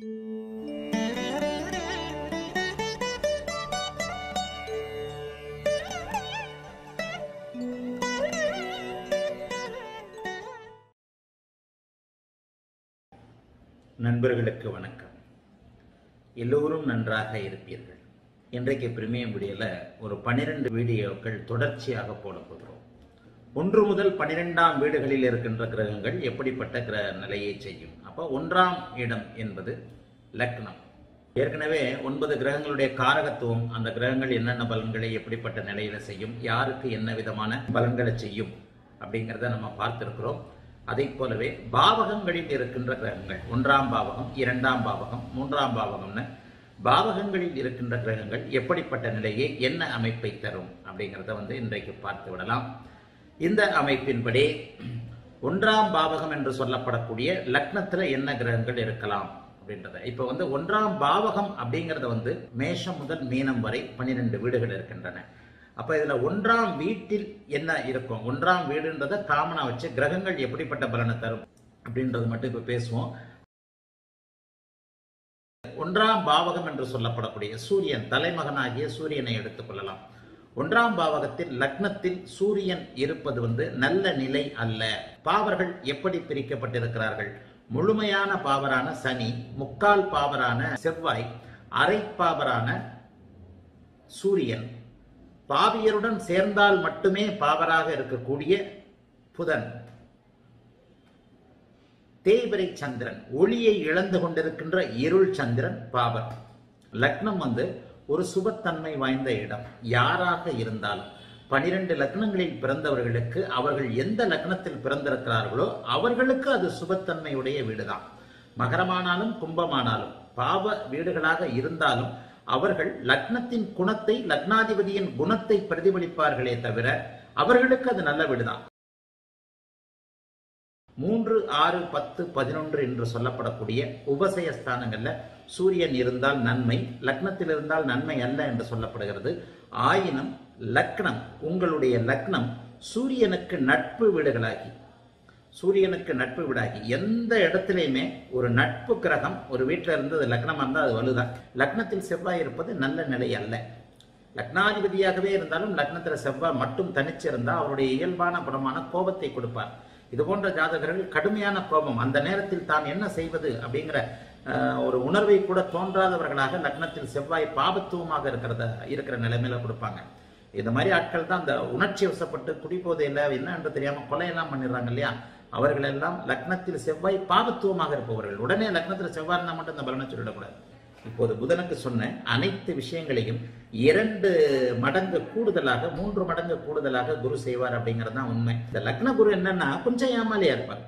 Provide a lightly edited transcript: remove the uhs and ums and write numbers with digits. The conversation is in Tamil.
நண்பர்களுக்கு வணக்கம். எல்லோரும் நன்றாக இருப்பீர்கள். இன்றைக்கு பிரீமியம் வீடியோல ஒரு 12 வீடியோக்கள் தொடர்ச்சியாக போட போகிறோம். 1 முதல் 12ஆம் வீடுகளில் இருக்கின்ற கிரகங்கள் எப்படிப்பட்ட நிலையை செய்யும். அப்போ 1ஆம் இடம் என்பது லக்னம். ஏற்கனவே 9 கிரகங்களுடைய காரகத்துவம், அந்த கிரகங்கள் என்னென்ன பலன்களை எப்படிப்பட்ட நிலையில செய்யும், யாருக்கு என்ன விதமான பலன்களை செய்யும் அப்படிங்கிறத நம்ம பார்த்திருக்கிறோம். அதை போலவே பாவகங்களில் இருக்கின்ற கிரகங்கள், 1ஆம் பாவகம், 2ஆம் பாவகம், 3ஆம் பாவகம்னு பாவகங்களில் இருக்கின்ற கிரகங்கள் எப்படிப்பட்ட நிலையை, என்ன அமைப்பை தரும் அப்படிங்கிறத இன்றைக்கு பார்த்து விடலாம். இந்த அமைப்பின்படி 1ஆம் பாவகம் என்று சொல்லப்படக்கூடிய லக்னத்தில் என்ன கிரகங்கள் இருக்கலாம் அப்படின்றத இப்போ 1ஆம் பாவகம் அப்படிங்கிறத மேஷம் முதல் மீனம் வரை 12 வீடுகள் இருக்கின்றன. அப்ப இதுல 1ஆம் வீட்டில் என்ன இருக்கும், 1ஆம் வீடுன்றதை காமனா வச்சு கிரகங்கள் எப்படிப்பட்ட பலனை தரும் அப்படின்றது மட்டும் இப்ப பேசுவோம். 1ஆம் பாவகம் என்று சொல்லப்படக்கூடிய சூரியன், தலைமகனாகிய சூரியனை எடுத்துக்கொள்ளலாம். 1ஆம் பாவகத்தில் லக்னத்தில் சூரியன் இருப்பது நல்ல நிலை அல்ல. பாவர்கள் எப்படி பிரிக்கப்பட்டிருக்கிறார்கள்? முழுமையான பாவரான சனி, முக்கால் பாவரான செவ்வாய், அரை பாவரான சூரியன், பாவியருடன் சேர்ந்தால் மட்டுமே பாவராக இருக்கக்கூடிய புதன், தேய்பிரை சந்திரன், ஒளியை இழந்து கொண்டிருக்கின்ற இருள் சந்திரன், பாவர். லக்னம் ஒரு சுபத்தன்மை வாய்ந்த இடம். யாராக இருந்தாலும் 12 லக்னங்களில் பிறந்தவர்களுக்கு அவர்கள் எந்த லக்னத்தில் பிறந்திருக்கிறார்களோ அவர்களுக்கு அது சுபத்தன்மையுடைய வீடுதான். மகரமானாலும் கும்பமானாலும் பாவ வீடுகளாக இருந்தாலும் அவர்கள் லக்னத்தின் குணத்தை, லக்னாதிபதியின் குணத்தை பிரதிபலிப்பார்களே தவிர அவர்களுக்கு அது நல்ல வீடுதான். 3, 6, 10, 11 என்று சொல்லப்படக்கூடிய உபசய ஸ்தானங்கள்ல சூரியன் இருந்தால் நன்மை, லக்னத்தில் இருந்தால் நன்மை அல்ல என்று சொல்லப்படுகிறது. ஆயினும் லக்னம், உங்களுடைய லக்னம் சூரியனுக்கு நட்பு வீடுகளாகி, எந்த இடத்திலையுமே ஒரு நட்பு கிரகம் ஒரு வீட்டில இருந்தது லக்னமா இருந்தால் அது வலுதான். லக்னத்தில் செவ்வாய் இருப்பது நல்ல நிலை அல்ல. லக்னாதிபதியாகவே இருந்தாலும் லக்னத்தில் செவ்வாய் மட்டும் தனிச்சு இருந்தால் அவருடைய இயல்பான குணமான கோபத்தை கொடுப்பார். இது போன்ற ஜாதகர்கள் கடுமையான கோபம், அந்த நேரத்தில் தான் என்ன செய்வது அப்படிங்கிற ஒரு உணர்வை கூட தோன்றாதவர்களாக லக்னத்தில் செவ்வாய் பாபத்துவமாக இருக்கிற நிலைமையில கொடுப்பாங்க. இந்த மாதிரி ஆட்கள் தான் அந்த உணர்ச்சி வசப்பட்டு குடிப்போதையில என்ன என்று தெரியாம கொலையெல்லாம் பண்ணிடுறாங்க இல்லையா? அவர்கள் எல்லாம் லக்னத்தில் செவ்வாய் பாபத்துவமாக இருப்பவர்கள். உடனே லக்னத்தில் செவ்வாய் இருந்தால் மட்டும் இந்த பலனை சொல்லிடக்கூடாது. இப்போது புதனுக்கு சொன்ன அனைத்து விஷயங்களையும் 2 மடங்கு கூடுதலாக, 3 மடங்கு கூடுதலாக குரு செய்வார் அப்படிங்கறதுதான் உண்மை. இந்த லக்ன குரு என்னன்னா கொஞ்சம் ஏமாலியா இருப்பார்.